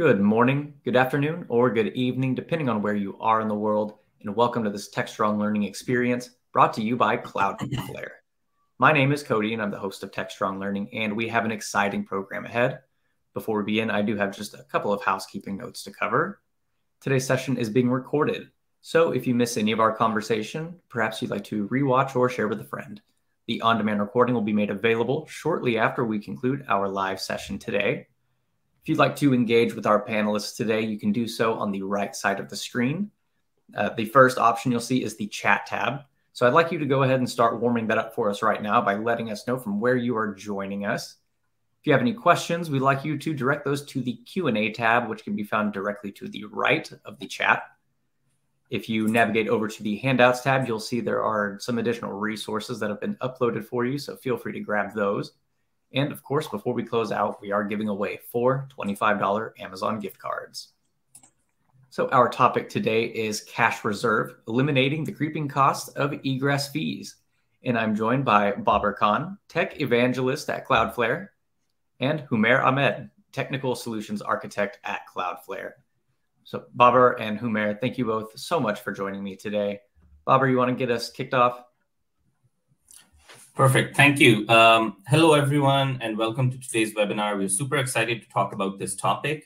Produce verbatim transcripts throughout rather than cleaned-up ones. Good morning, good afternoon, or good evening, depending on where you are in the world, and welcome to this TechStrong Learning experience brought to you by Cloudflare. My name is Cody, and I'm the host of TechStrong Learning, and we have an exciting program ahead. Before we begin, I do have just a couple of housekeeping notes to cover. Today's session is being recorded, so if you miss any of our conversation, perhaps you'd like to rewatch or share with a friend. The on-demand recording will be made available shortly after we conclude our live session today. If you'd like to engage with our panelists today, you can do so on the right side of the screen. Uh, the first option you'll see is the chat tab. So I'd like you to go ahead and start warming that up for us right now by letting us know from where you are joining us. If you have any questions, we'd like you to direct those to the Q and A tab, which can be found directly to the right of the chat. If you navigate over to the handouts tab, you'll see there are some additional resources that have been uploaded for you, so feel free to grab those. And of course, before we close out, we are giving away four twenty-five dollar Amazon gift cards. So our topic today is Cache Reserve, Eliminating the Creeping Cost of Egress Fees. And I'm joined by Babur Khan, Tech Evangelist at Cloudflare, and Humair Ahmed, Technical Solutions Architect at Cloudflare. So Babur and Humair, thank you both so much for joining me today. Babur, you want to get us kicked off? Perfect. Thank you. Um, hello, everyone, and welcome to today's webinar. We're super excited to talk about this topic.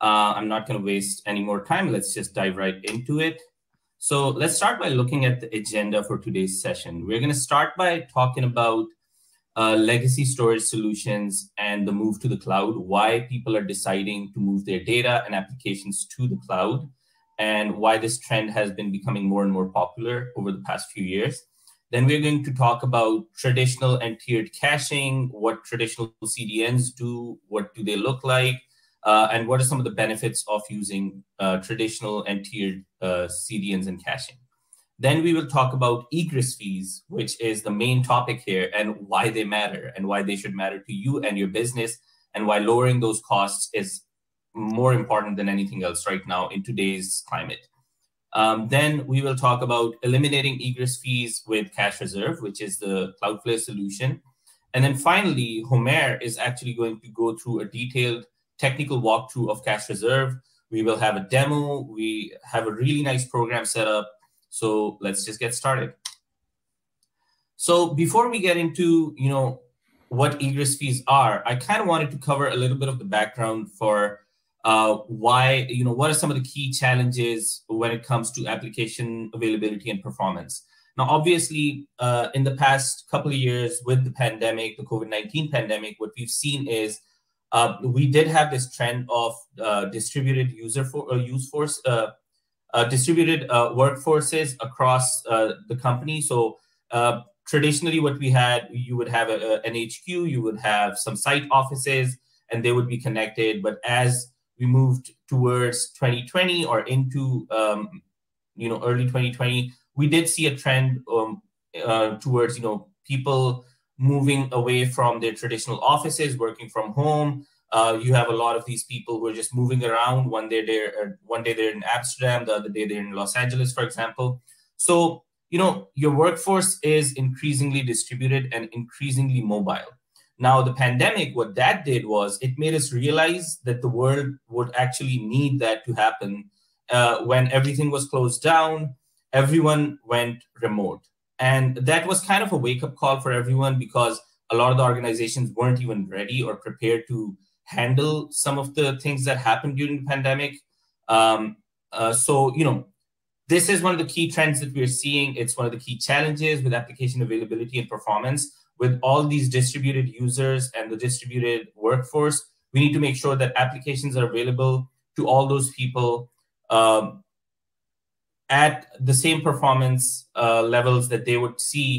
Uh, I'm not going to waste any more time. Let's just dive right into it. So let's start by looking at the agenda for today's session. We're going to start by talking about uh, legacy storage solutions and the move to the cloud, why people are deciding to move their data and applications to the cloud, and why this trend has been becoming more and more popular over the past few years. Then we're going to talk about traditional and tiered caching, what traditional C D Ns do, what do they look like, uh, and what are some of the benefits of using uh, traditional and tiered uh, C D Ns and caching. Then we will talk about egress fees, which is the main topic here, and why they matter and why they should matter to you and your business, and why lowering those costs is more important than anything else right now in today's climate. Um, then we will talk about eliminating egress fees with Cache Reserve, which is the Cloudflare solution. And then finally, Humair is actually going to go through a detailed technical walkthrough of Cache Reserve. We will have a demo. We have a really nice program set up. So let's just get started. So before we get into, you know, what egress fees are, I kind of wanted to cover a little bit of the background for Uh, why, you know, what are some of the key challenges when it comes to application availability and performance? Now, obviously, uh, in the past couple of years with the pandemic, the COVID nineteen pandemic, what we've seen is uh, we did have this trend of uh, distributed user for, uh, use force, uh, uh, distributed uh, workforces across uh, the company. So uh, traditionally, what we had, you would have a, a, an H Q, you would have some site offices, and they would be connected. But as we moved towards twenty twenty or into um, you know, early twenty twenty, we did see a trend um, uh, towards, you know, people moving away from their traditional offices, working from home. Uh, you have a lot of these people who are just moving around. One day they're one day they're in Amsterdam, the other day they're in Los Angeles, for example. So, you know, your workforce is increasingly distributed and increasingly mobile. Now, the pandemic, what that did was it made us realize that the world would actually need that to happen. Uh, when everything was closed down, everyone went remote. And that was kind of a wake-up call for everyone, because a lot of the organizations weren't even ready or prepared to handle some of the things that happened during the pandemic. Um, uh, so, you know, this is one of the key trends that we're seeing. It's one of the key challenges with application availability and performance. With all these distributed users and the distributed workforce, we need to make sure that applications are available to all those people um, at the same performance uh, levels that they would see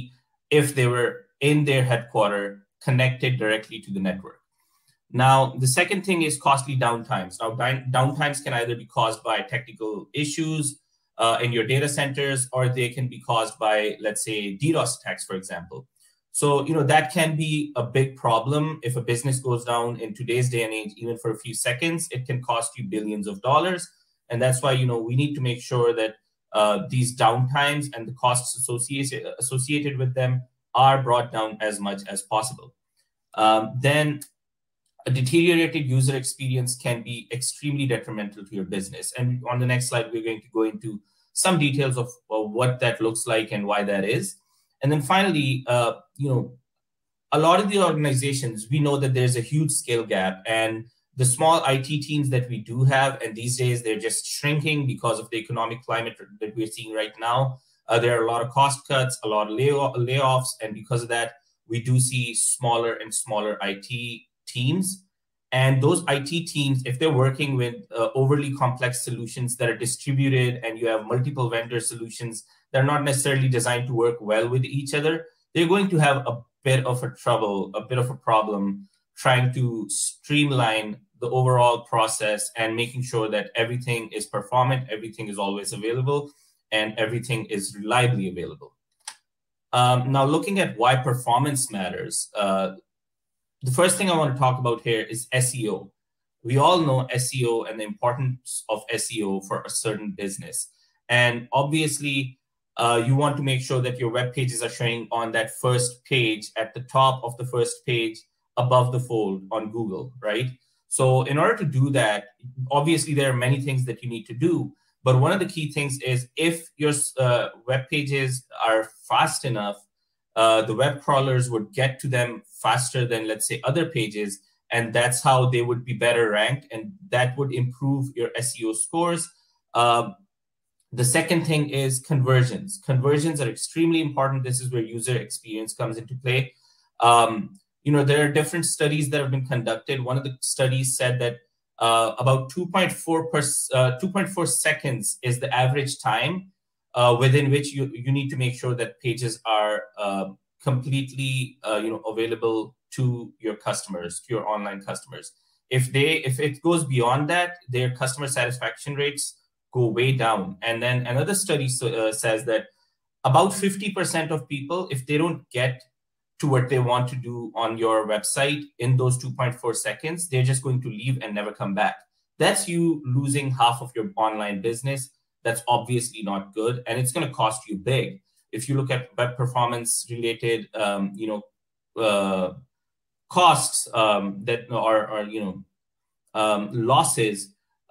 if they were in their headquarters connected directly to the network. Now, the second thing is costly downtimes. Now, downtimes can either be caused by technical issues uh, in your data centers, or they can be caused by, let's say, DDoS attacks, for example. So, you know, that can be a big problem. If a business goes down in today's day and age, even for a few seconds, it can cost you billions of dollars. And that's why, you know, we need to make sure that uh, these downtimes and the costs associated associated with them are brought down as much as possible. Um, then a deteriorated user experience can be extremely detrimental to your business. And on the next slide, we're going to go into some details of, of what that looks like and why that is. And then finally, uh, you know, a lot of the organizations, we know that there's a huge skill gap, and the small I T teams that we do have, and these days they're just shrinking because of the economic climate that we're seeing right now. Uh, there are a lot of cost cuts, a lot of layoffs, and because of that, we do see smaller and smaller I T teams. And those I T teams, if they're working with uh, overly complex solutions that are distributed, and you have multiple vendor solutions that are not necessarily designed to work well with each other, they're going to have a bit of a trouble, a bit of a problem trying to streamline the overall process and making sure that everything is performant, everything is always available, and everything is reliably available. Um, now, looking at why performance matters, uh, the first thing I want to talk about here is S E O. We all know S E O and the importance of S E O for a certain business. And obviously, uh, you want to make sure that your web pages are showing on that first page, at the top of the first page, above the fold on Google, right? So in order to do that, obviously, there are many things that you need to do. But one of the key things is if your uh, web pages are fast enough, uh, the web crawlers would get to them faster than, let's say, other pages. And that's how they would be better ranked. And that would improve your S E O scores. Uh, the second thing is conversions. Conversions are extremely important. This is where user experience comes into play. Um, you know, there are different studies that have been conducted. One of the studies said that Uh, about two point four uh, seconds is the average time uh, within which you, you need to make sure that pages are uh, completely uh, you know, available to your customers, to your online customers. If they if it goes beyond that, their customer satisfaction rates go way down. And then another study so, uh, says that about fifty percent of people, if they don't get to what they want to do on your website in those two point four seconds, they're just going to leave and never come back. That's you losing half of your online business. That's obviously not good, and it's going to cost you big. If you look at web performance-related, um, you know, uh, costs um, that are, are, you know, um, losses,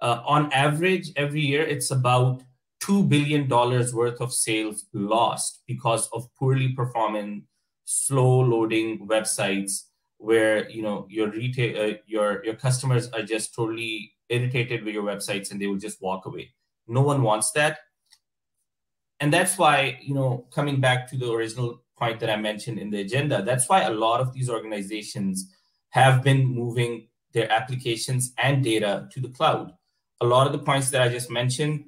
uh, on average every year, it's about two billion dollars worth of sales lost because of poorly performing, slow loading websites where, you know, your retail, uh, your, your customers are just totally irritated with your websites and they will just walk away. No one wants that. And that's why, you know, coming back to the original point that I mentioned in the agenda, that's why a lot of these organizations have been moving their applications and data to the cloud. A lot of the points that I just mentioned,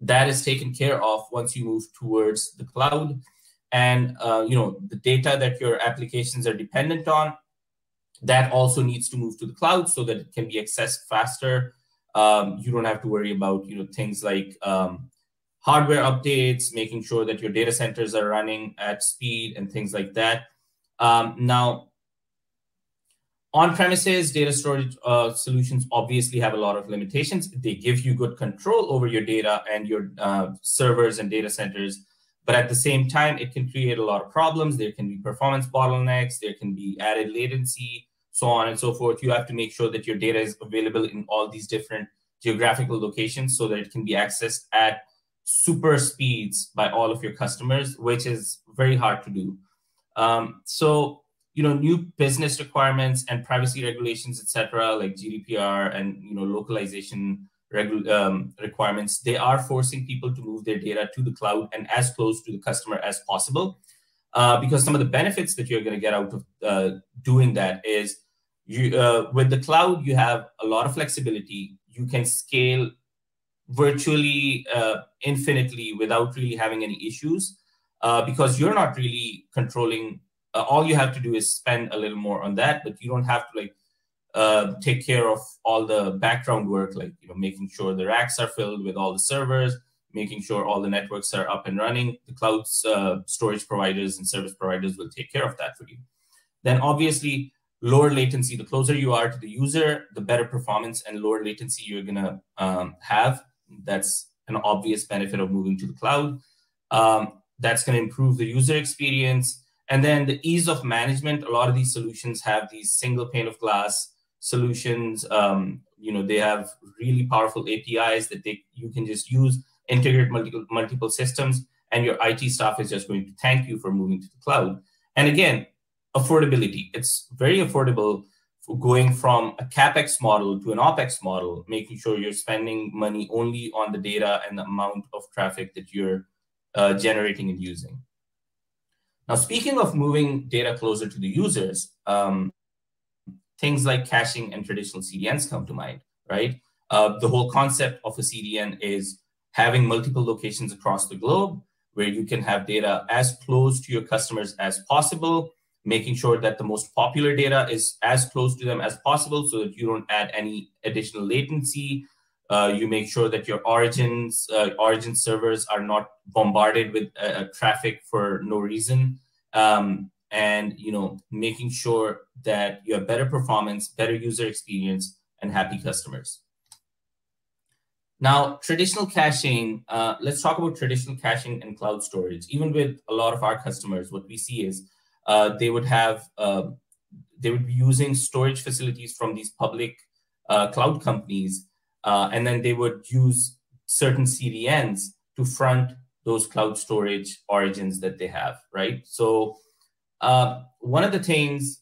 that is taken care of once you move towards the cloud. And, uh, you know, the data that your applications are dependent on, that also needs to move to the cloud so that it can be accessed faster. Um, you don't have to worry about, you know, things like um, hardware updates, making sure that your data centers are running at speed and things like that. Um, now, on-premises data storage uh, solutions obviously have a lot of limitations. They give you good control over your data and your uh, servers and data centers. But at the same time, it can create a lot of problems. There can be performance bottlenecks. There can be added latency, so on and so forth. You have to make sure that your data is available in all these different geographical locations so that it can be accessed at super speeds by all of your customers, which is very hard to do. Um, so, you know, new business requirements and privacy regulations, et cetera, like G D P R and, you know, localization Um, requirements, they are forcing people to move their data to the cloud and as close to the customer as possible, uh, because some of the benefits that you're going to get out of uh, doing that is you, uh, with the cloud, you have a lot of flexibility. You can scale virtually uh, infinitely without really having any issues uh, because you're not really controlling. Uh, all you have to do is spend a little more on that, but you don't have to like Uh, take care of all the background work, like, you know, making sure the racks are filled with all the servers, making sure all the networks are up and running. The cloud's uh, storage providers and service providers will take care of that for you. Then obviously, lower latency. The closer you are to the user, the better performance and lower latency you're going to um, have. That's an obvious benefit of moving to the cloud. Um, that's going to improve the user experience. And then the ease of management. A lot of these solutions have these single pane of glass solutions. Um, you know, they have really powerful A P Is that they you can just use, integrate multiple multiple systems, and your I T staff is just going to thank you for moving to the cloud. And again, affordability. It's very affordable for going from a CapEx model to an OpEx model, making sure you're spending money only on the data and the amount of traffic that you're uh, generating and using. Now, speaking of moving data closer to the users, um, things like caching and traditional C D Ns come to mind, right? Uh, the whole concept of a C D N is having multiple locations across the globe where you can have data as close to your customers as possible, making sure that the most popular data is as close to them as possible so that you don't add any additional latency. Uh, you make sure that your origins, uh, origin servers are not bombarded with uh, traffic for no reason. Um, and, you know, making sure that you have better performance, better user experience, and happy customers. Now, traditional caching, uh, let's talk about traditional caching and cloud storage. Even with a lot of our customers, what we see is uh, they would have, uh, they would be using storage facilities from these public uh, cloud companies. Uh, and then they would use certain C D Ns to front those cloud storage origins that they have, right? So uh, one of the things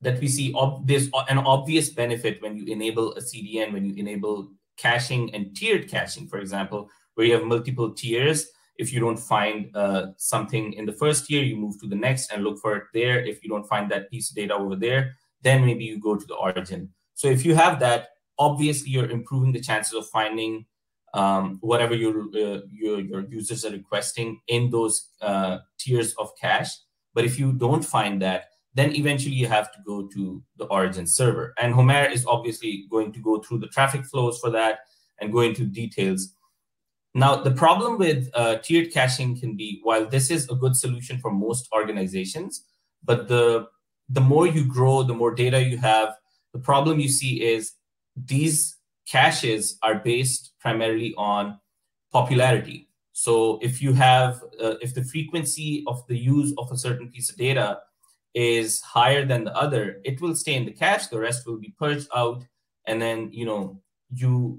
that we see, there's an obvious benefit when you enable a C D N, when you enable caching and tiered caching, for example, where you have multiple tiers. If you don't find uh, something in the first tier, you move to the next and look for it there. If you don't find that piece of data over there, then maybe you go to the origin. So if you have that, obviously, you're improving the chances of finding um, whatever your, uh, your your users are requesting in those uh, tiers of cache. But if you don't find that, then eventually you have to go to the origin server. And Humair is obviously going to go through the traffic flows for that and go into details. Now, the problem with uh, tiered caching can be, while this is a good solution for most organizations, but the, the more you grow, the more data you have, the problem you see is these caches are based primarily on popularity. So if you have, uh, if the frequency of the use of a certain piece of data is higher than the other, it will stay in the cache, the rest will be purged out. And then, you know, you,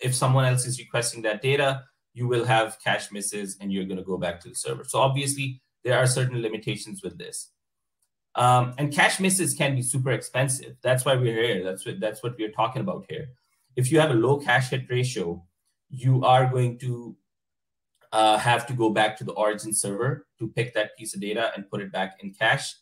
if someone else is requesting that data, you will have cache misses and you're gonna go back to the server. So obviously there are certain limitations with this. Um, and cache misses can be super expensive. That's why we're here. That's what, that's what we're talking about here. If you have a low cache hit ratio, you are going to uh, have to go back to the origin server to pick that piece of data and put it back in cache.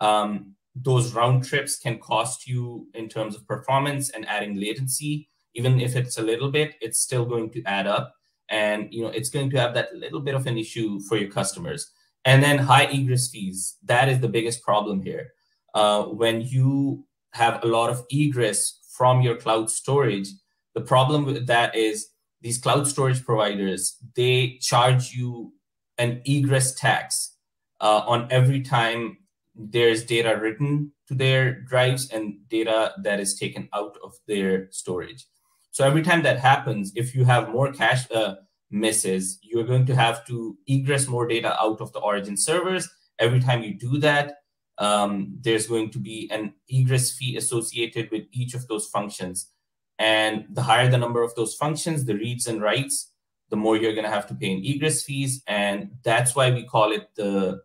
Um, those round trips can cost you in terms of performance and adding latency. Even if it's a little bit, it's still going to add up. And you know, it's going to have that little bit of an issue for your customers. And then high egress fees. That is the biggest problem here. Uh, when you have a lot of egress from your cloud storage, the problem with that is these cloud storage providers, they charge you an egress tax uh, on every time there's data written to their drives and data that is taken out of their storage. So every time that happens, if you have more cache, uh, misses, you're going to have to egress more data out of the origin servers. Every time you do that, um, there's going to be an egress fee associated with each of those functions. And the higher the number of those functions, the reads and writes, the more you're going to have to pay in egress fees. And that's why we call it the,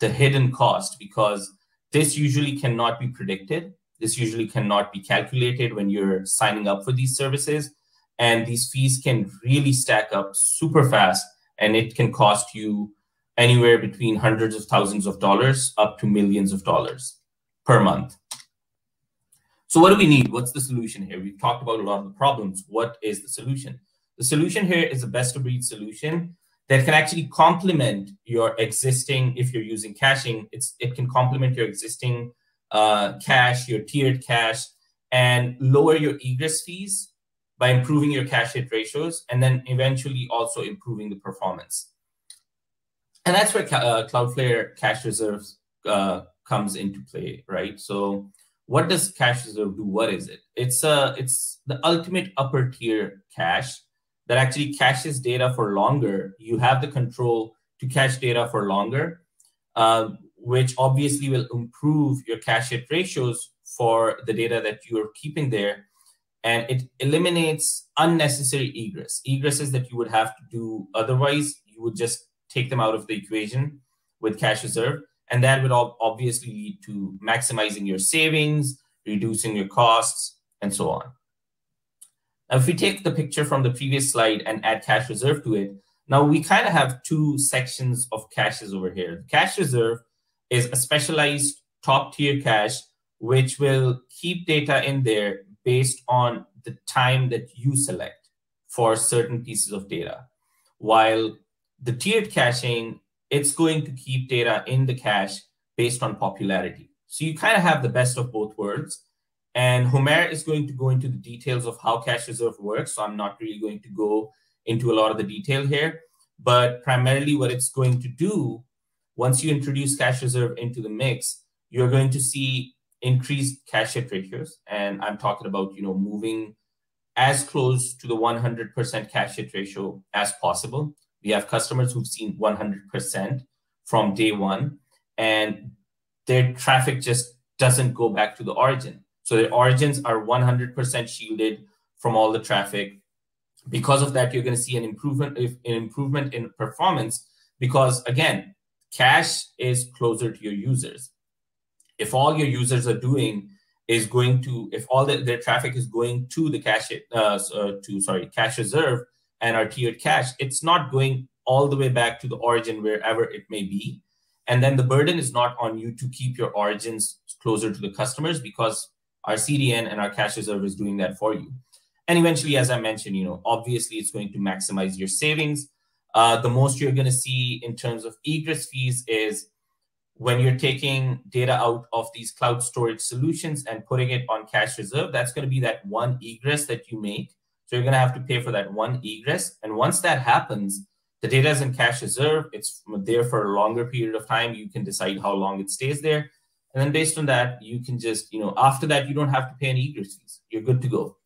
the hidden cost, because this usually cannot be predicted. This usually cannot be calculated when you're signing up for these services. And these fees can really stack up super fast, and it can cost you anywhere between hundreds of thousands of dollars up to millions of dollars per month. So what do we need? What's the solution here? We've talked about a lot of the problems. What is the solution? The solution here is a best-of-breed solution that can actually complement your existing, if you're using caching, it's, it can complement your existing uh, cache, your tiered cache, and lower your egress fees by improving your cache hit ratios, and then eventually also improving the performance. And that's where uh, Cloudflare Cache Reserve uh, comes into play, right? So what does Cache Reserve do? What is it? It's, uh, it's the ultimate upper tier cache that actually caches data for longer. You have the control to cache data for longer, uh, which obviously will improve your cache hit ratios for the data that you're keeping there. And it eliminates unnecessary egress. Egresses that you would have to do otherwise, you would just take them out of the equation with Cache Reserve. And that would all obviously lead to maximizing your savings, reducing your costs, and so on. Now, if we take the picture from the previous slide and add Cache Reserve to it, now we kind of have two sections of caches over here. Cache Reserve is a specialized top-tier cache, which will keep data in there based on the time that you select for certain pieces of data. While the tiered caching, it's going to keep data in the cache based on popularity. So you kind of have the best of both worlds. And Humair is going to go into the details of how Cache Reserve works. So I'm not really going to go into a lot of the detail here, but primarily what it's going to do, once you introduce Cache Reserve into the mix, you're going to see increased cache hit ratios. And I'm talking about, you know, moving as close to the one hundred percent cache hit ratio as possible. We have customers who've seen one hundred percent from day one, and their traffic just doesn't go back to the origin. So their origins are one hundred percent shielded from all the traffic. Because of that, you're going to see an improvement, if, an improvement in performance, because again, cache is closer to your users. If all your users are doing is going to, if all the, their traffic is going to the cache, uh, to sorry, Cache Reserve and our tiered cache, it's not going all the way back to the origin wherever it may be. And then the burden is not on you to keep your origins closer to the customers, because our C D N and our Cache Reserve is doing that for you. And eventually, as I mentioned, you know, obviously it's going to maximize your savings. Uh, the most you're going to see in terms of egress fees is when you're taking data out of these cloud storage solutions and putting it on Cache Reserve, that's going to be that one egress that you make. So you're going to have to pay for that one egress. And once that happens, the data is in Cache Reserve. It's there for a longer period of time. You can decide how long it stays there. And then based on that, you can just, you know, after that, you don't have to pay any egress fees. You're good to go.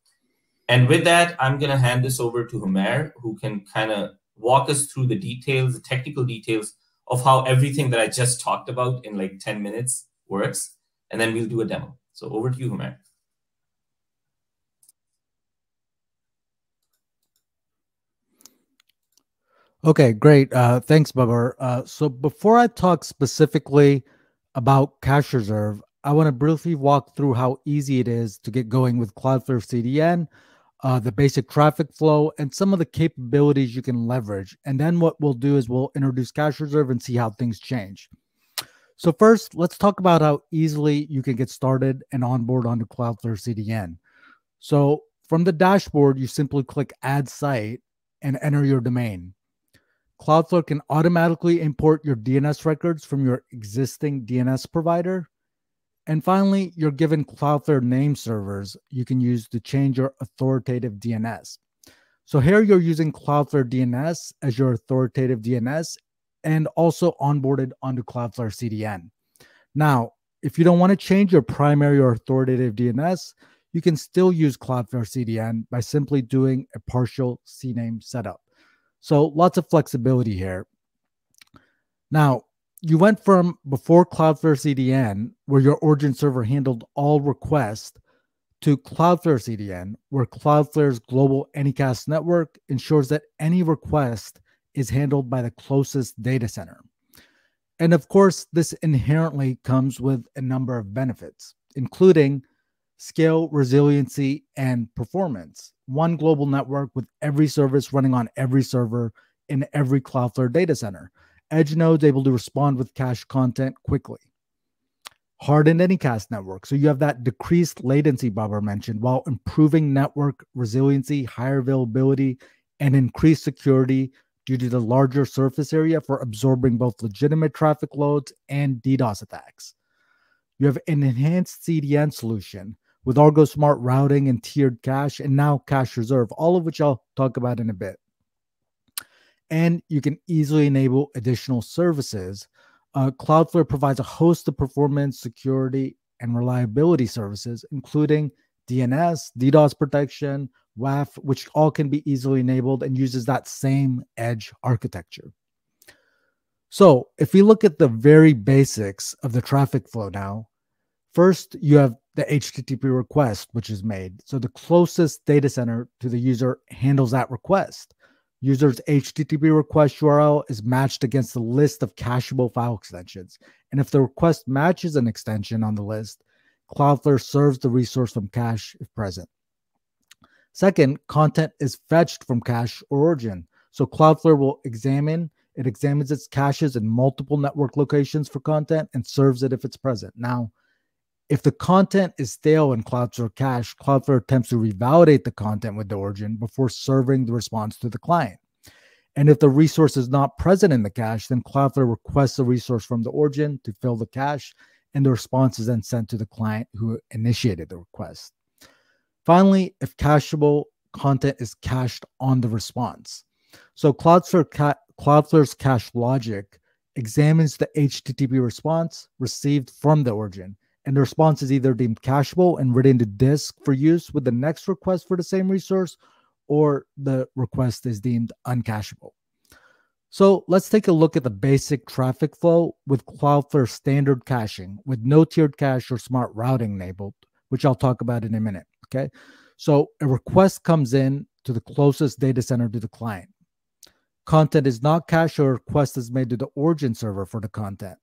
And with that, I'm going to hand this over to Humair, who can kind of walk us through the details, the technical details of how everything that I just talked about in like ten minutes works. And then we'll do a demo. So over to you, Humair. Okay, great. Uh, thanks, Babur. Uh, so before I talk specifically about Cache Reserve, I want to briefly walk through how easy it is to get going with Cloudflare C D N, Uh, the basic traffic flow, and some of the capabilities you can leverage. And then what we'll do is we'll introduce Cache Reserve and see how things change. So first, let's talk about how easily you can get started and onboard onto Cloudflare C D N. So from the dashboard, you simply click Add Site and enter your domain. Cloudflare can automatically import your D N S records from your existing D N S provider. And finally, you're given Cloudflare name servers you can use to change your authoritative D N S. So here you're using Cloudflare D N S as your authoritative D N S and also onboarded onto Cloudflare C D N. Now, if you don't want to change your primary or authoritative D N S, you can still use Cloudflare C D N by simply doing a partial C name setup. So lots of flexibility here. Now, you went from before Cloudflare C D N, where your origin server handled all requests, to Cloudflare C D N, where Cloudflare's global Anycast network ensures that any request is handled by the closest data center. And of course, this inherently comes with a number of benefits, including scale, resiliency, and performance. One global network with every service running on every server in every Cloudflare data center. Edge nodes able to respond with cache content quickly. Hardened Anycast network. So you have that decreased latency Babur mentioned while improving network resiliency, higher availability, and increased security due to the larger surface area for absorbing both legitimate traffic loads and DDoS attacks. You have an enhanced C D N solution with Argo Smart Routing and tiered cache, and now Cache Reserve, all of which I'll talk about in a bit. And you can easily enable additional services. Uh, Cloudflare provides a host of performance, security, and reliability services, including D N S, DDoS protection, W A F, which all can be easily enabled and uses that same edge architecture. So if we look at the very basics of the traffic flow now, first, you have the H T T P request, which is made. So the closest data center to the user handles that request. User's H T T P request U R L is matched against the list of cacheable file extensions. And if the request matches an extension on the list, Cloudflare serves the resource from cache if present. Second, content is fetched from cache or origin. So Cloudflare will examine, it examines its caches in multiple network locations for content and serves it if it's present. Now, if the content is stale in Cloudflare cache, Cloudflare attempts to revalidate the content with the origin before serving the response to the client. And if the resource is not present in the cache, then Cloudflare requests a resource from the origin to fill the cache, and the response is then sent to the client who initiated the request. Finally, if cacheable content is cached on the response. So Cloudflare ca Cloudflare's cache logic examines the H T T P response received from the origin, and the response is either deemed cacheable and written to disk for use with the next request for the same resource, or the request is deemed uncacheable. So let's take a look at the basic traffic flow with Cloudflare standard caching with no tiered cache or smart routing enabled, which I'll talk about in a minute, okay? So a request comes in to the closest data center to the client. Content is not cached, or a request is made to the origin server for the content.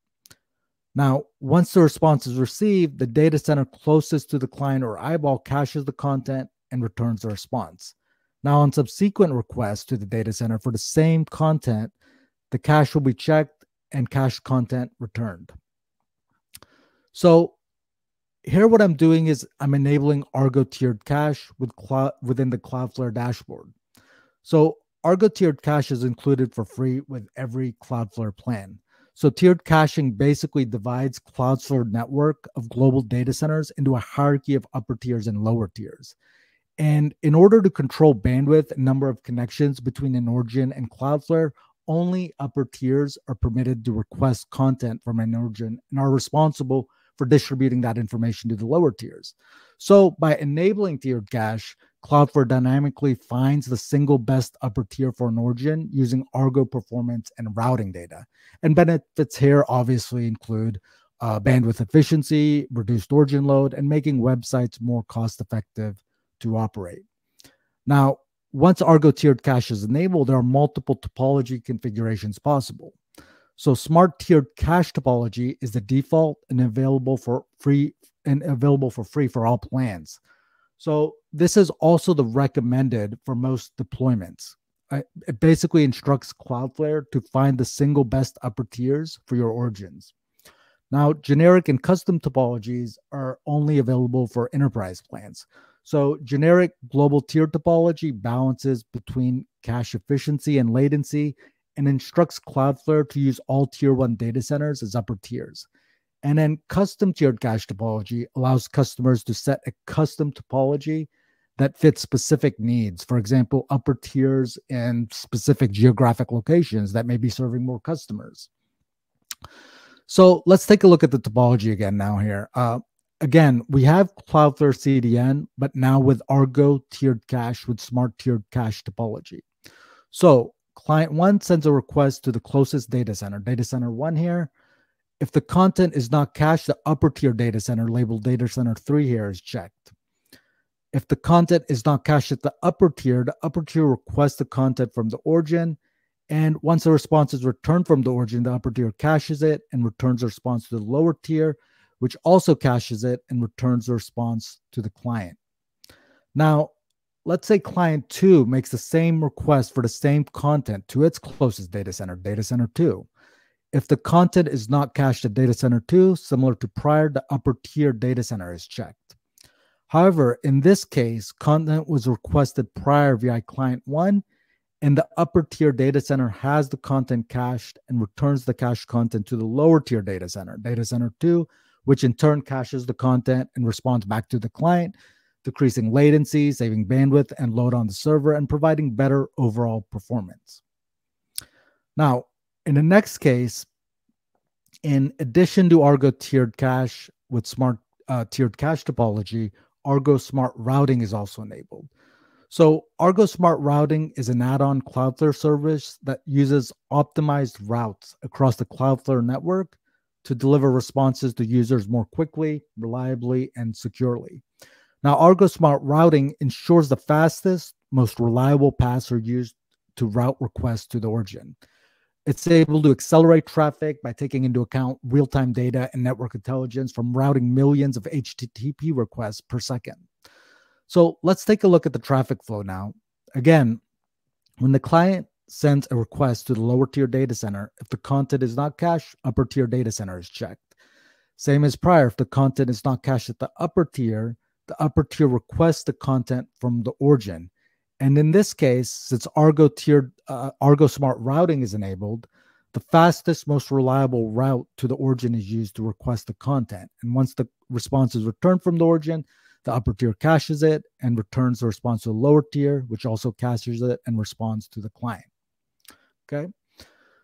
Now, once the response is received, the data center closest to the client or eyeball caches the content and returns the response. Now, on subsequent requests to the data center for the same content, the cache will be checked and cached content returned. So here what I'm doing is I'm enabling Argo tiered cache with cloud, within the Cloudflare dashboard. So Argo tiered cache is included for free with every Cloudflare plan. So tiered caching basically divides Cloudflare's network of global data centers into a hierarchy of upper tiers and lower tiers. And in order to control bandwidth and number of connections between an origin and Cloudflare, only upper tiers are permitted to request content from an origin and are responsible for distributing that information to the lower tiers. So by enabling tiered cache, Cloudflare dynamically finds the single best upper tier for an origin using Argo performance and routing data. And benefits here obviously include uh, bandwidth efficiency, reduced origin load, and making websites more cost-effective to operate. Now, once Argo tiered cache is enabled, there are multiple topology configurations possible. So smart tiered cache topology is the default and available for free and available for free for all plans. So this is also the recommended for most deployments. It basically instructs Cloudflare to find the single best upper tiers for your origins. Now, generic and custom topologies are only available for enterprise plans. So generic global tier topology balances between cache efficiency and latency and instructs Cloudflare to use all tier one data centers as upper tiers. And then custom tiered cache topology allows customers to set a custom topology that fits specific needs. For example, upper tiers and specific geographic locations that may be serving more customers. So let's take a look at the topology again now here. Uh, again, we have Cloudflare C D N, but now with Argo tiered cache with smart tiered cache topology. So client one sends a request to the closest data center, data center one here. If the content is not cached, the upper tier data center labeled data center three here is checked. If the content is not cached at the upper tier, the upper tier requests the content from the origin. And once the response is returned from the origin, the upper tier caches it and returns the response to the lower tier, which also caches it and returns the response to the client. Now, let's say client two makes the same request for the same content to its closest data center, data center two. If the content is not cached at data center two, similar to prior, the upper tier data center is checked. However, in this case, content was requested prior via client one, and the upper tier data center has the content cached and returns the cached content to the lower tier data center, data center two, which in turn caches the content and responds back to the client, decreasing latency, saving bandwidth and load on the server, and providing better overall performance. Now, in the next case, in addition to Argo tiered cache with smart uh, tiered cache topology, Argo Smart Routing is also enabled. So Argo Smart Routing is an add-on Cloudflare service that uses optimized routes across the Cloudflare network to deliver responses to users more quickly, reliably, and securely. Now, Argo Smart Routing ensures the fastest, most reliable paths are used to route requests to the origin. It's able to accelerate traffic by taking into account real-time data and network intelligence from routing millions of H T T P requests per second. So let's take a look at the traffic flow now. Again, when the client sends a request to the lower tier data center, if the content is not cached, upper tier data center is checked. Same as prior, if the content is not cached at the upper tier, the upper tier requests the content from the origin. And in this case, since Argo tier, uh, Argo Smart Routing is enabled, the fastest, most reliable route to the origin is used to request the content. And once the response is returned from the origin, the upper tier caches it and returns the response to the lower tier, which also caches it and responds to the client. Okay,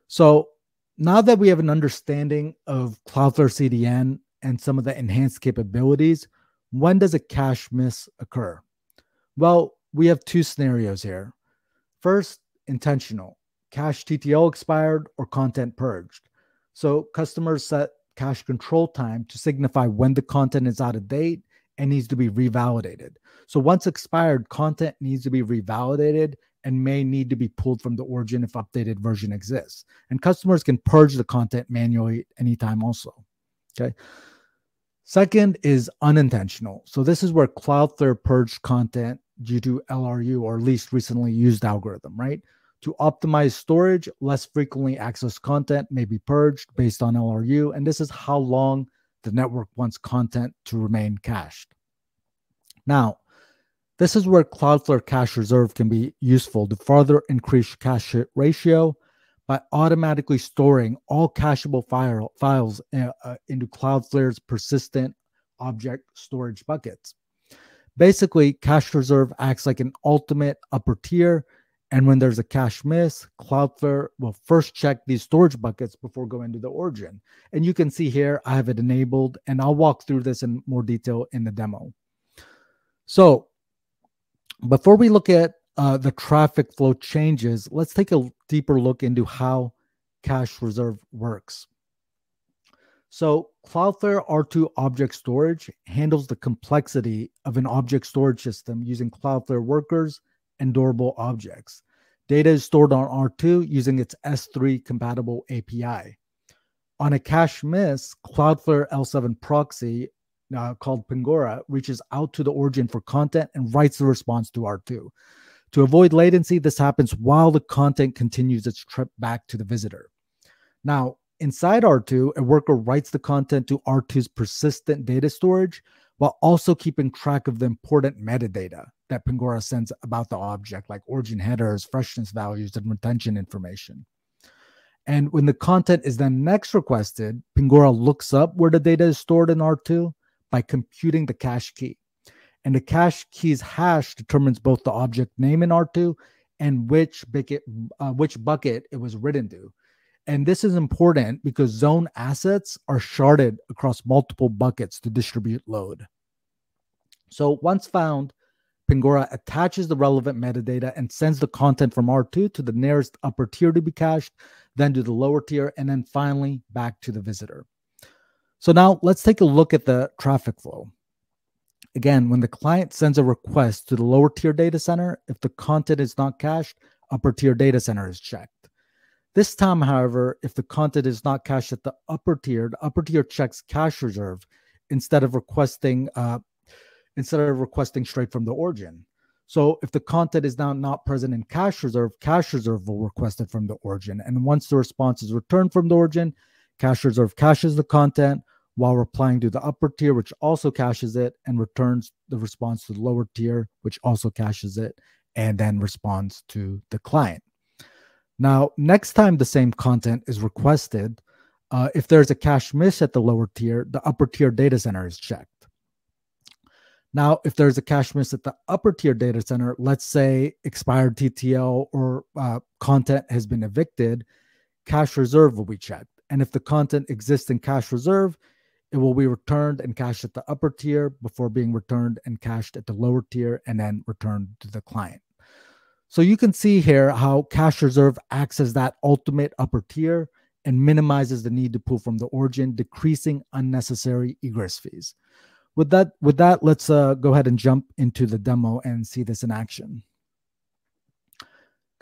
so now that we have an understanding of Cloudflare C D N and some of the enhanced capabilities, when does a cache miss occur? Well, we have two scenarios here. First, intentional. Cache T T L expired or content purged. So customers set cache control time to signify when the content is out of date and needs to be revalidated. So once expired, content needs to be revalidated and may need to be pulled from the origin if updated version exists. And customers can purge the content manually at any time also, okay? Second is unintentional. So this is where Cloudflare purged content due to L R U, or least recently used algorithm, right? To optimize storage, less frequently accessed content may be purged based on L R U, and this is how long the network wants content to remain cached. Now, this is where Cloudflare Cache Reserve can be useful to further increase cache hit ratio by automatically storing all cacheable file, files uh, uh, into Cloudflare's persistent object storage buckets. Basically, Cache Reserve acts like an ultimate upper tier, and when there's a cache miss, Cloudflare will first check these storage buckets before going to the origin. And you can see here, I have it enabled, and I'll walk through this in more detail in the demo. So before we look at uh, the traffic flow changes, let's take a deeper look into how Cache Reserve works. So Cloudflare R two object storage handles the complexity of an object storage system using Cloudflare workers and durable objects. Data is stored on R two using its S three compatible A P I. On a cache miss, Cloudflare L seven proxy uh, called Pingora reaches out to the origin for content and writes the response to R two. To avoid latency, this happens while the content continues its trip back to the visitor. Now, inside R two, a worker writes the content to R two's persistent data storage while also keeping track of the important metadata that Pingora sends about the object, like origin headers, freshness values, and retention information. And when the content is then next requested, Pingora looks up where the data is stored in R two by computing the cache key. And the cache key's hash determines both the object name in R two and which bucket, uh, which bucket it was written to. And this is important because zone assets are sharded across multiple buckets to distribute load. So once found, Pingora attaches the relevant metadata and sends the content from R two to the nearest upper tier to be cached, then to the lower tier, and then finally back to the visitor. So now let's take a look at the traffic flow. Again, when the client sends a request to the lower tier data center, if the content is not cached, upper tier data center is checked. This time, however, if the content is not cached at the upper tier, the upper tier checks Cache Reserve instead of requesting uh, instead of requesting straight from the origin. So if the content is now not present in Cache Reserve, Cache Reserve will request it from the origin. And once the response is returned from the origin, Cache Reserve caches the content while replying to the upper tier, which also caches it, and returns the response to the lower tier, which also caches it, and then responds to the client. Now, next time the same content is requested, uh, if there's a cache miss at the lower tier, the upper tier data center is checked. Now, if there's a cache miss at the upper tier data center, let's say expired T T L or uh, content has been evicted, Cache Reserve will be checked. And if the content exists in Cache Reserve, it will be returned and cached at the upper tier before being returned and cached at the lower tier and then returned to the client. So you can see here how Cache Reserve acts as that ultimate upper tier and minimizes the need to pull from the origin, decreasing unnecessary egress fees. With that, with that, let's uh, go ahead and jump into the demo and see this in action.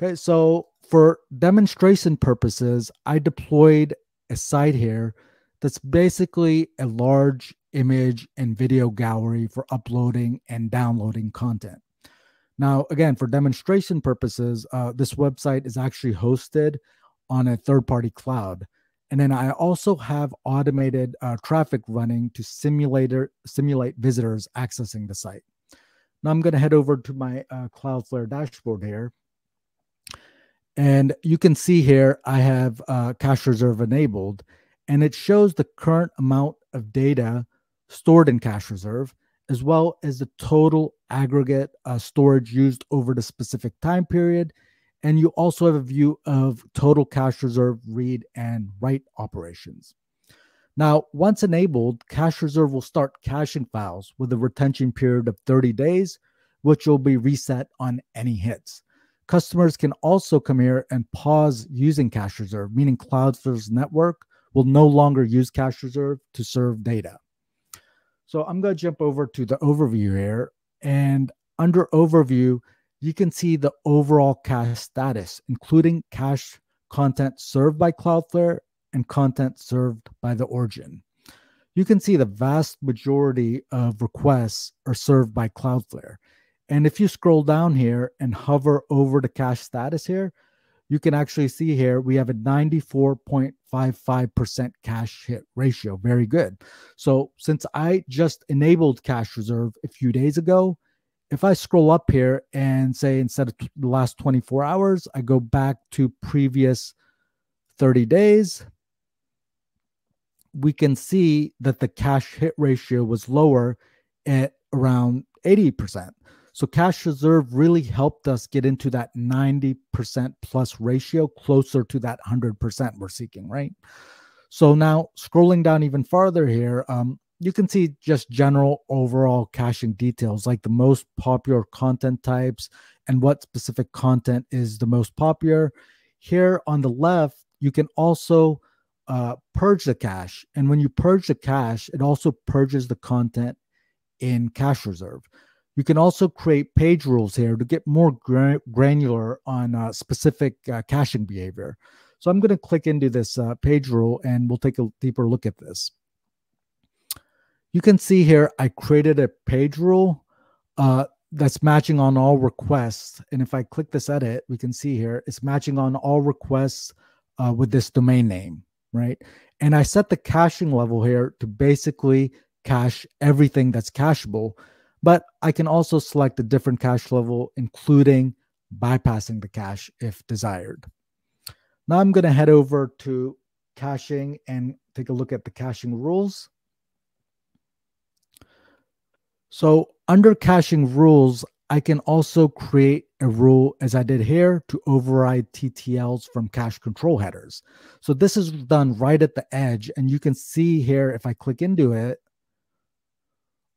Okay, so for demonstration purposes, I deployed a site here that's basically a large image and video gallery for uploading and downloading content. Now, again, for demonstration purposes, uh, this website is actually hosted on a third-party cloud. And then I also have automated uh, traffic running to simulator, simulate visitors accessing the site. Now I'm going to head over to my uh, Cloudflare dashboard here. And you can see here I have uh, Cache Reserve enabled, and it shows the current amount of data stored in Cache Reserve, as well as the total aggregate uh, storage used over the specific time period. And you also have a view of total Cache Reserve read and write operations. Now, once enabled, Cache Reserve will start caching files with a retention period of thirty days, which will be reset on any hits. Customers can also come here and pause using Cache Reserve, meaning Cloudflare's network will no longer use Cache Reserve to serve data. So I'm going to jump over to the overview here. And under overview, you can see the overall cache status, including cache content served by Cloudflare and content served by the origin. You can see the vast majority of requests are served by Cloudflare. And if you scroll down here and hover over the cache status here, you can actually see here we have a ninety-four point five five percent cache hit ratio. Very good. So since I just enabled Cache Reserve a few days ago, if I scroll up here and say instead of the last twenty-four hours, I go back to previous thirty days, we can see that the cache hit ratio was lower at around eighty percent. So Cache Reserve really helped us get into that ninety percent plus ratio, closer to that one hundred percent we're seeking, right? So now scrolling down even farther here, um, you can see just general overall caching details, like the most popular content types and what specific content is the most popular. Here on the left, you can also uh, purge the cache. And when you purge the cache, it also purges the content in Cache Reserve. You can also create page rules here to get more granular on uh, specific uh, caching behavior. So I'm going to click into this uh, page rule and we'll take a deeper look at this. You can see here, I created a page rule uh, that's matching on all requests. And if I click this edit, we can see here, it's matching on all requests uh, with this domain name, right? And I set the caching level here to basically cache everything that's cacheable, but I can also select a different cache level, including bypassing the cache if desired. Now I'm gonna head over to caching and take a look at the caching rules. So under caching rules, I can also create a rule, as I did here, to override T T Ls from cache control headers. So this is done right at the edge. And you can see here, if I click into it,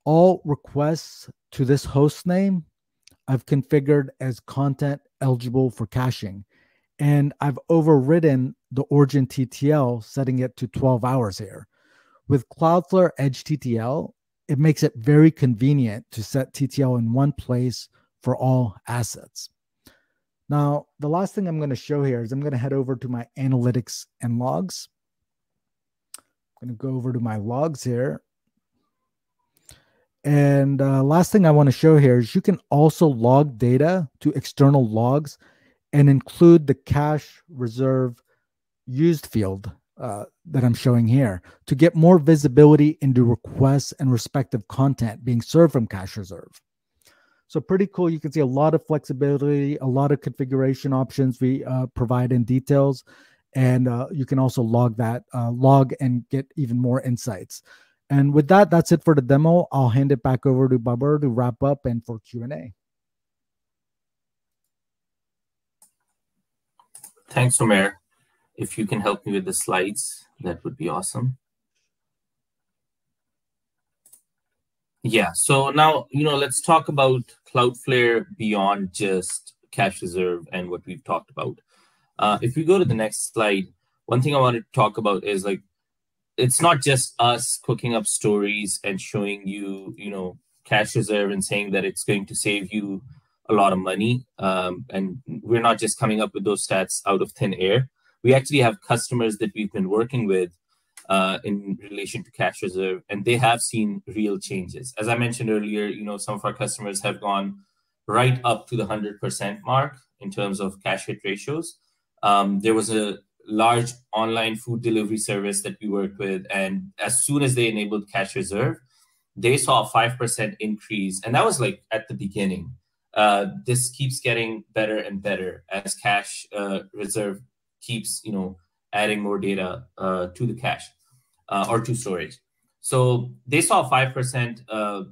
all requests to this host name, I've configured as content eligible for caching. And I've overridden the origin T T L, setting it to twelve hours here. With Cloudflare Edge T T L, it makes it very convenient to set T T L in one place for all assets. Now, the last thing I'm going to show here is I'm going to head over to my analytics and logs. I'm going to go over to my logs here. And uh, last thing I want to show here is you can also log data to external logs and include the Cache Reserve used field Uh, that I'm showing here to get more visibility into requests and respective content being served from Cache Reserve. So pretty cool. You can see a lot of flexibility, a lot of configuration options we uh, provide in details. And uh, you can also log that, uh, log and get even more insights. And with that, that's it for the demo. I'll hand it back over to Babur to wrap up and for Q and A. Thanks, Humair. If you can help me with the slides, that would be awesome. Yeah, so now, you know, let's talk about Cloudflare beyond just Cache Reserve and what we've talked about. Uh, if we go to the next slide, one thing I want to talk about is, like, it's not just us cooking up stories and showing you, you know, Cache Reserve and saying that it's going to save you a lot of money. Um, and we're not just coming up with those stats out of thin air. We actually have customers that we've been working with uh, in relation to Cache Reserve, and they have seen real changes. As I mentioned earlier, you know, some of our customers have gone right up to the one hundred percent mark in terms of cache hit ratios. Um, there was a large online food delivery service that we worked with, and as soon as they enabled Cache Reserve, they saw a five percent increase. And that was like at the beginning. Uh, this keeps getting better and better as Cache uh, Reserve keeps, you know, adding more data uh, to the cache uh, or to storage. So they saw five percent uh,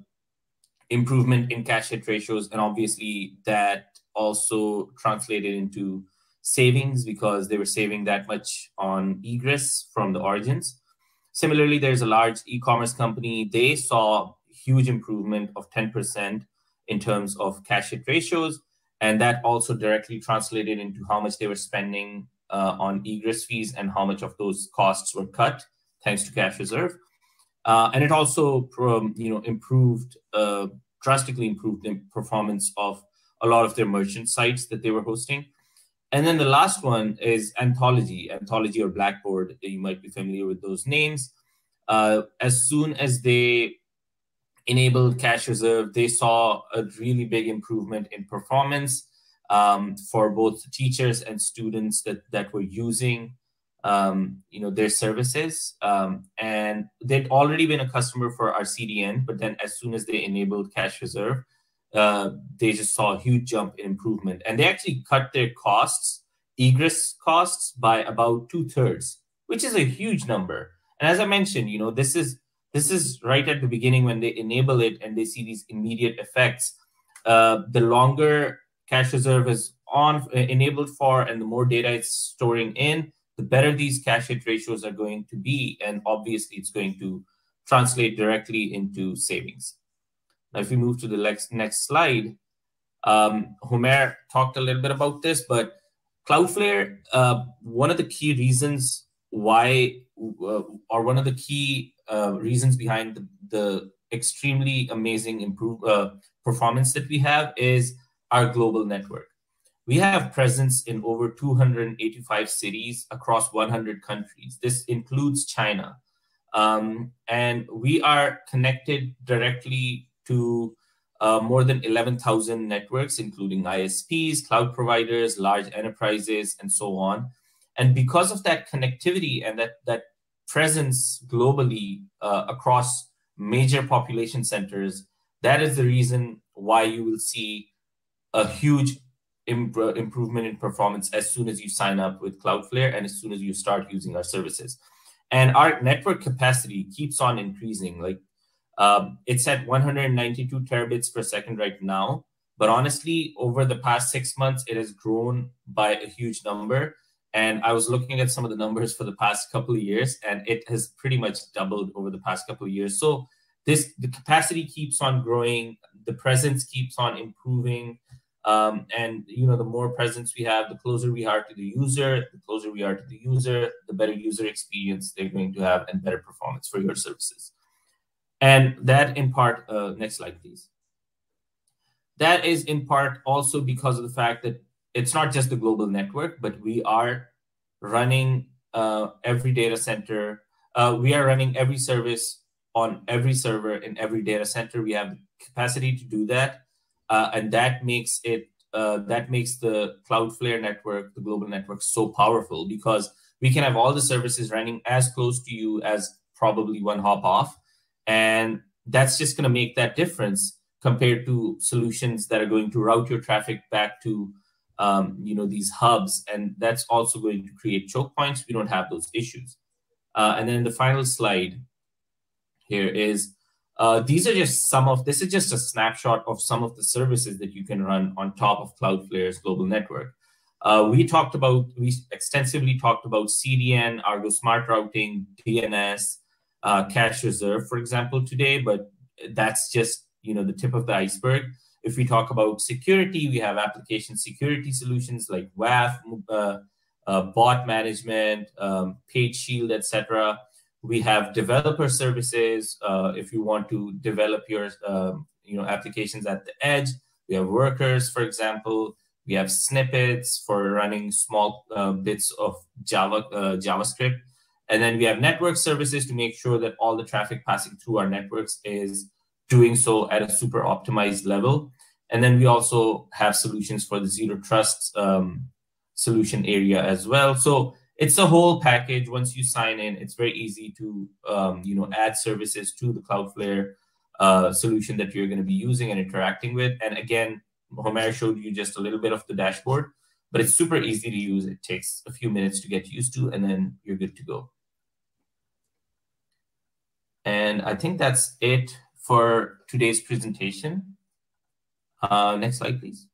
improvement in cache hit ratios. And obviously that also translated into savings because they were saving that much on egress from the origins. Similarly, there's a large e-commerce company. They saw huge improvement of ten percent in terms of cache hit ratios. And that also directly translated into how much they were spending Uh, on egress fees and how much of those costs were cut thanks to Cache Reserve, uh, and it also um, you know improved uh, drastically improved the performance of a lot of their merchant sites that they were hosting. And then the last one is Anthology, Anthology or Blackboard. You might be familiar with those names. Uh, as soon as they enabled Cache Reserve, they saw a really big improvement in performance. Um, for both teachers and students that, that were using um, you know, their services. Um, and they'd already been a customer for our C D N, but then as soon as they enabled Cache Reserve, uh, they just saw a huge jump in improvement. And they actually cut their costs, egress costs, by about two thirds, which is a huge number. And as I mentioned, you know, this is, this is right at the beginning when they enable it and they see these immediate effects. Uh, the longer Cache Reserve is on enabled for, and the more data it's storing in, the better these cache hit ratios are going to be, and obviously it's going to translate directly into savings. Now, if we move to the next next slide, um, Humair talked a little bit about this, but Cloudflare, uh, one of the key reasons why, uh, or one of the key uh, reasons behind the, the extremely amazing improve uh, performance that we have is our global network. We have presence in over two hundred eighty-five cities across one hundred countries. This includes China. Um, and we are connected directly to uh, more than eleven thousand networks, including I S Ps, cloud providers, large enterprises, and so on. And because of that connectivity and that, that presence globally uh, across major population centers, that is the reason why you will see a huge imp improvement in performance as soon as you sign up with Cloudflare and as soon as you start using our services. And our network capacity keeps on increasing. Like um, it's at one hundred ninety-two terabits per second right now, but honestly, over the past six months, it has grown by a huge number. And I was looking at some of the numbers for the past couple of years, and it has pretty much doubled over the past couple of years. So this, the capacity keeps on growing, the presence keeps on improving. Um, and, you know, the more presence we have, the closer we are to the user, the closer we are to the user, the better user experience they're going to have and better performance for your services. And that in part, uh, next slide, please. That is in part also because of the fact that it's not just the global network, but we are running uh, every data center. Uh, we are running every service on every server in every data center. We have the capacity to do that. Uh, and that makes it uh, that makes the Cloudflare network, the global network, so powerful because we can have all the services running as close to you as probably one hop off, and that's just going to make that difference compared to solutions that are going to route your traffic back to um, you know these hubs, and that's also going to create choke points. We don't have those issues. Uh, and then the final slide here is. Uh, these are just some of, this is just a snapshot of some of the services that you can run on top of Cloudflare's global network. Uh, we talked about, we extensively talked about C D N, Argo Smart Routing, D N S, uh, Cache Reserve, for example, today, but that's just, you know, the tip of the iceberg. If we talk about security, we have application security solutions like W A F, uh, uh, bot management, um, page shield, et cetera. We have developer services uh, if you want to develop your um, you know, applications at the edge. We have workers, for example. We have snippets for running small uh, bits of Java uh, JavaScript. And then we have network services to make sure that all the traffic passing through our networks is doing so at a super optimized level. And then we also have solutions for the zero trust um, solution area as well. So it's a whole package. Once you sign in, it's very easy to um, you know, add services to the Cloudflare uh, solution that you're going to be using and interacting with. And again, Humair showed you just a little bit of the dashboard, but it's super easy to use. It takes a few minutes to get used to, and then you're good to go. And I think that's it for today's presentation. Uh, next slide, please.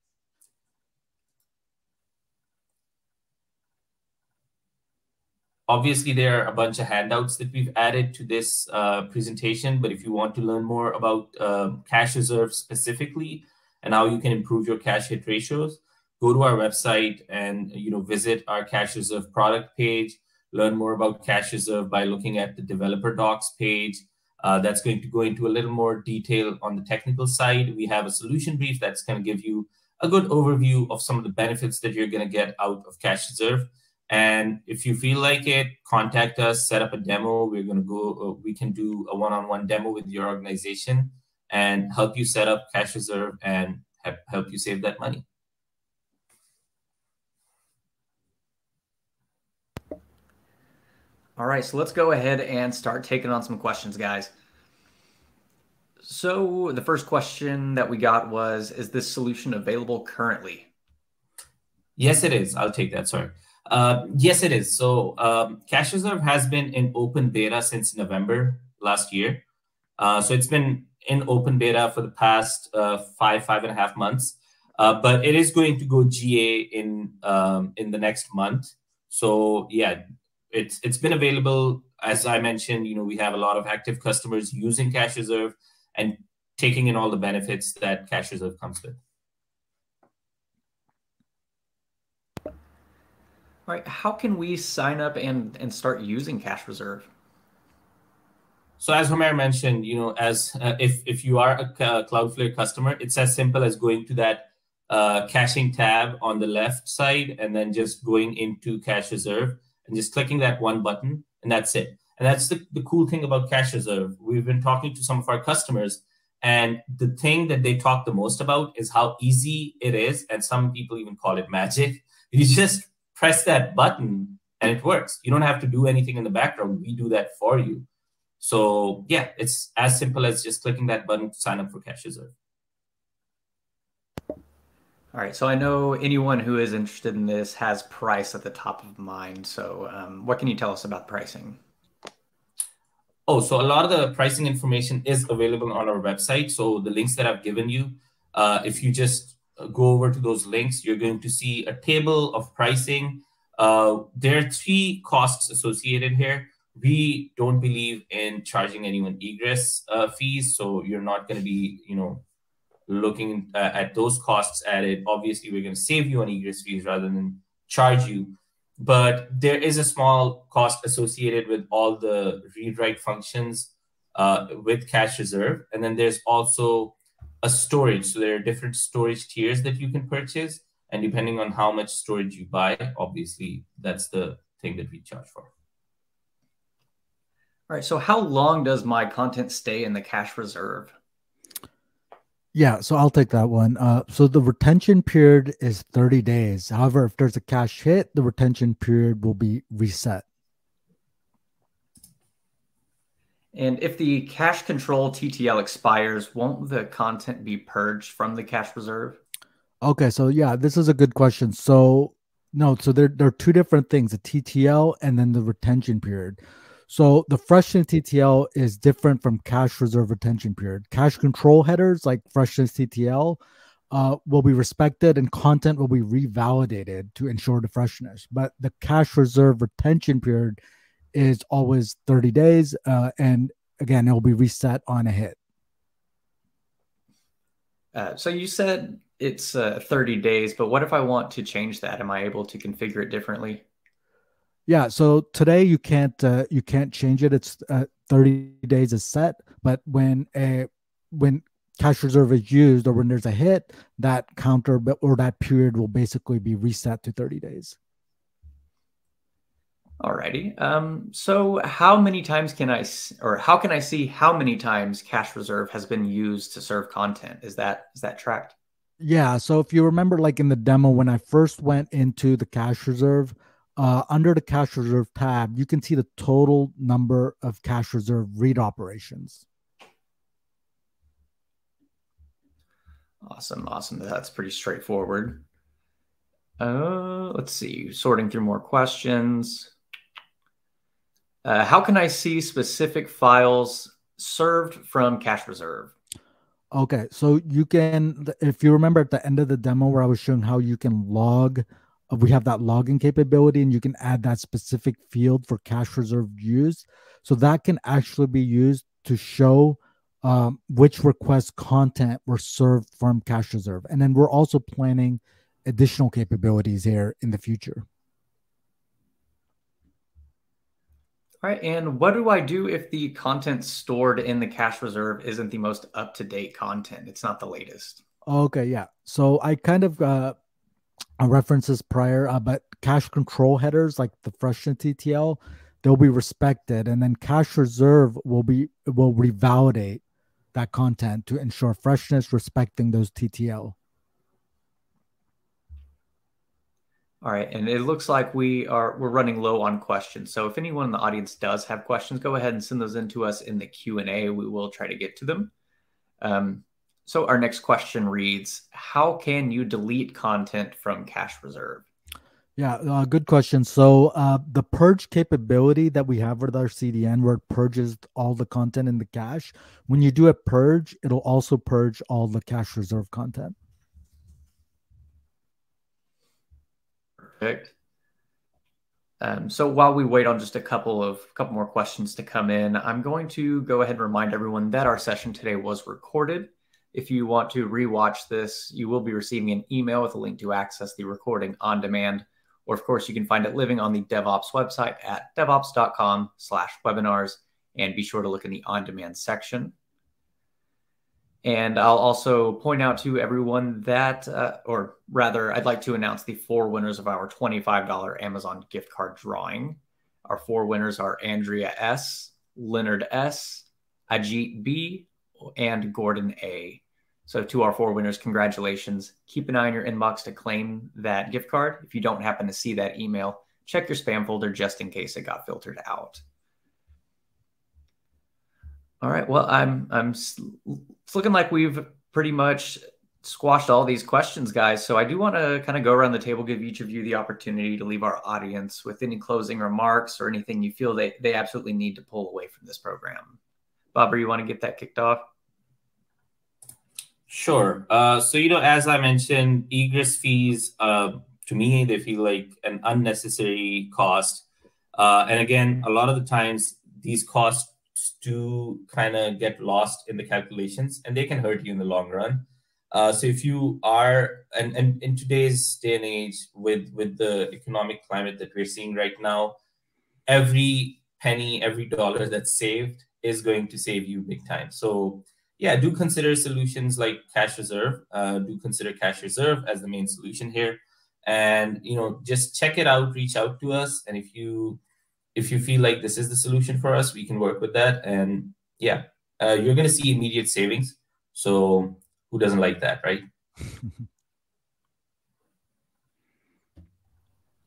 Obviously, there are a bunch of handouts that we've added to this uh, presentation, but if you want to learn more about uh, Cache Reserve specifically, and how you can improve your cache hit ratios, go to our website and you know visit our Cache Reserve product page, learn more about Cache Reserve by looking at the developer docs page. Uh, that's going to go into a little more detail on the technical side. We have a solution brief that's going to give you a good overview of some of the benefits that you're going to get out of Cache Reserve. And if you feel like it, contact us, set up a demo. We're going to go, uh, we can do a one-on-one demo with your organization and help you set up Cache Reserve and help you save that money. All right, so let's go ahead and start taking on some questions, guys. So the first question that we got was, is this solution available currently? Yes, it is. I'll take that, sorry. Uh, yes, it is. So um, Cache Reserve has been in open beta since November last year. Uh, so it's been in open beta for the past uh, five, five and a half months. Uh, but it is going to go G A in um, in the next month. So yeah, it's it's been available. As I mentioned, you know, we have a lot of active customers using Cache Reserve and taking in all the benefits that Cache Reserve comes with. All right, how can we sign up and, and start using Cache Reserve? So as Humair mentioned, you know, as uh, if, if you are a Cloudflare customer, it's as simple as going to that uh, caching tab on the left side and then just going into Cache Reserve and just clicking that one button, and that's it. And that's the, the cool thing about Cache Reserve. We've been talking to some of our customers, and the thing that they talk the most about is how easy it is, and some people even call it magic. You just press that button, and it works. You don't have to do anything in the background. We do that for you. So yeah, it's as simple as just clicking that button to sign up for Cache Reserve. All right, so I know anyone who is interested in this has price at the top of mind. So um, what can you tell us about pricing? Oh, so a lot of the pricing information is available on our website. So the links that I've given you, uh, if you just go over to those links, you're going to see a table of pricing. Uh, there are three costs associated here. We don't believe in charging anyone egress uh, fees, so you're not going to be, you know, looking uh, at those costs added. Obviously, we're going to save you on egress fees rather than charge you. But there is a small cost associated with all the read-write functions uh, with Cache Reserve. And then there's also a storage. So there are different storage tiers that you can purchase. And depending on how much storage you buy, obviously, that's the thing that we charge for. All right, so how long does my content stay in the Cache Reserve? Yeah, so I'll take that one. Uh, so the retention period is thirty days. However, if there's a cache hit, the retention period will be reset. And if the cache control T T L expires, won't the content be purged from the Cache Reserve? Okay, so yeah, this is a good question. So no, so there, there are two different things, the T T L and then the retention period. So the freshness T T L is different from Cache Reserve retention period. Cache control headers like freshness T T L uh, will be respected and content will be revalidated to ensure the freshness. But the Cache Reserve retention period is always thirty days. Uh, and again, it will be reset on a hit. Uh, so you said it's uh, thirty days, but what if I want to change that? Am I able to configure it differently? Yeah. So today you can't uh, you can't change it. It's uh, thirty days is set. But when a when cache reserve is used, or when there's a hit, that counter or that period will basically be reset to thirty days. Alrighty. Um, so how many times can I, or how can I see how many times cache reserve has been used to serve content? Is that, is that tracked? Yeah. So if you remember, like in the demo, when I first went into the cache reserve, uh, under the cache reserve tab, you can see the total number of cache reserve read operations. Awesome. Awesome. That's pretty straightforward. Uh, let's see, sorting through more questions. Uh, how can I see specific files served from cache reserve? Okay, so you can, if you remember at the end of the demo where I was showing how you can log, we have that logging capability, and you can add that specific field for cache reserve use. So that can actually be used to show um, which request content were served from cache reserve. And then we're also planning additional capabilities here in the future. All right, and what do I do if the content stored in the cache reserve isn't the most up-to-date content? It's not the latest. Okay, yeah. So I kind of uh, referenced this prior, uh, but cache control headers like the fresh T T L, they'll be respected, and then cache reserve will be will revalidate that content to ensure freshness, respecting those T T L. All right, and it looks like we are we're running low on questions. So if anyone in the audience does have questions, go ahead and send those in to us in the Q and A. We will try to get to them. Um, so our next question reads, how can you delete content from cache reserve? Yeah, uh, good question. So uh, the purge capability that we have with our C D N, where it purges all the content in the cache, when you do a purge, it'll also purge all the cache reserve content. Perfect. Um, so while we wait on just a couple of couple more questions to come in, I'm going to go ahead and remind everyone that our session today was recorded. If you want to rewatch this, you will be receiving an email with a link to access the recording on demand. Or of course, you can find it living on the DevOps website at devops dot com slash webinars, and be sure to look in the on-demand section. And I'll also point out to everyone that, uh, or rather, I'd like to announce the four winners of our twenty-five dollar Amazon gift card drawing. Our four winners are Andrea S., Leonard S., Ajit B., and Gordon A. So to our four winners, congratulations. Keep an eye on your inbox to claim that gift card. If you don't happen to see that email, check your spam folder just in case it got filtered out. All right. Well, I'm, I'm, it's looking like we've pretty much squashed all these questions, guys. So I do want to kind of go around the table, give each of you the opportunity to leave our audience with any closing remarks or anything you feel they, they absolutely need to pull away from this program. Babur, you want to get that kicked off? Sure. Uh, so, you know, as I mentioned, egress fees, uh, to me, they feel like an unnecessary cost. Uh, and again, a lot of the times these costs do kind of get lost in the calculations, and they can hurt you in the long run. Uh, so if you are, and, and in today's day and age with, with the economic climate that we're seeing right now, every penny, every dollar that's saved is going to save you big time. So yeah, do consider solutions like cache reserve. Uh, do consider cache reserve as the main solution here. And, you know, just check it out, reach out to us. And if you If you feel like this is the solution for us, we can work with that. And yeah, uh, you're going to see immediate savings. So who doesn't like that, right?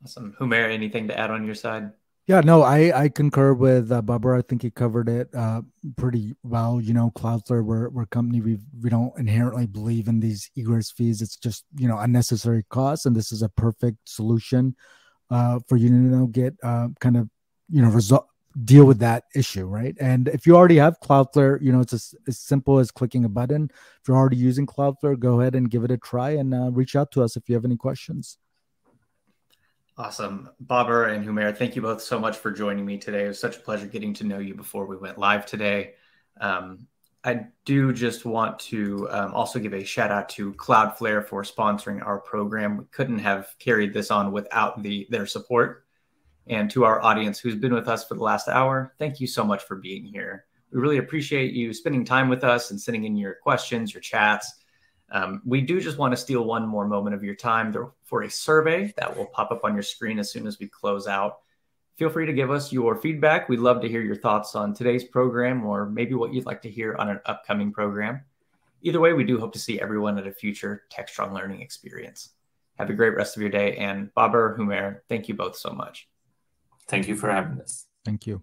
Awesome. Humair, anything to add on your side? Yeah, no, I, I concur with uh, Babur. I think he covered it uh, pretty well. You know, Cloudflare, we're, we're a company. We we don't inherently believe in these egress fees. It's just, you know, unnecessary costs. And this is a perfect solution uh, for you to, you know, get uh, kind of, you know, result, deal with that issue, right? And if you already have Cloudflare, you know, it's as, as simple as clicking a button. If you're already using Cloudflare, go ahead and give it a try, and uh, reach out to us if you have any questions. Awesome. Babur and Humair, thank you both so much for joining me today. It was such a pleasure getting to know you before we went live today. Um, I do just want to um, also give a shout out to Cloudflare for sponsoring our program. We couldn't have carried this on without the, their support. and to our audience who's been with us for the last hour, thank you so much for being here. We really appreciate you spending time with us and sending in your questions, your chats. Um, we do just want to steal one more moment of your time for a survey that will pop up on your screen as soon as we close out. Feel free to give us your feedback. We'd love to hear your thoughts on today's program or maybe what you'd like to hear on an upcoming program. Either way, we do hope to see everyone at a future TechStrong Learning experience. Have a great rest of your day. And Babur, Humair, thank you both so much. Thank you for having us. Thank you.